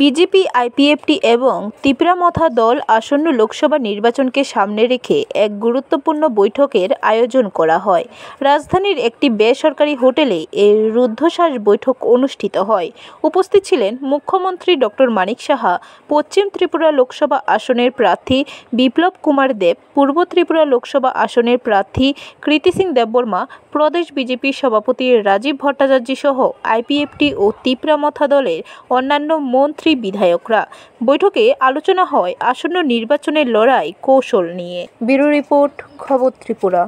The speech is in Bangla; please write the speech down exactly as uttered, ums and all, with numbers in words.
BJP, I P F T এবং তিপরা মথা দল আসন্ন লোকসভা নির্বাচনকে সামনে রেখে এক গুরুত্বপূর্ণ বৈঠকের আয়োজন করা হয়। রাজধানীর একটি বেসরকারি হোটেলে এই রুদ্ধশ্বাস বৈঠক অনুষ্ঠিত হয়। উপস্থিত ছিলেন মুখ্যমন্ত্রী ডক্টর মানিক সাহা, পশ্চিম ত্রিপুরা লোকসভা আসনের প্রার্থী বিপ্লব কুমার দেব, পূর্ব ত্রিপুরা লোকসভা আসনের প্রার্থী কৃতিসিং দেববর্মা, প্রদেশ বিজেপি সভাপতি রাজীব ভট্টাচার্য সহ আই পি এফ টি ও তিপরা মথা দলের অন্যান্য মন্ত্রী, বিধায়করা। বৈঠকে আলোচনা হয় আসন্ন নির্বাচনের লড়াই কৌশল নিয়ে। ব্যুরো রিপোর্ট, খবর ত্রিপুরা।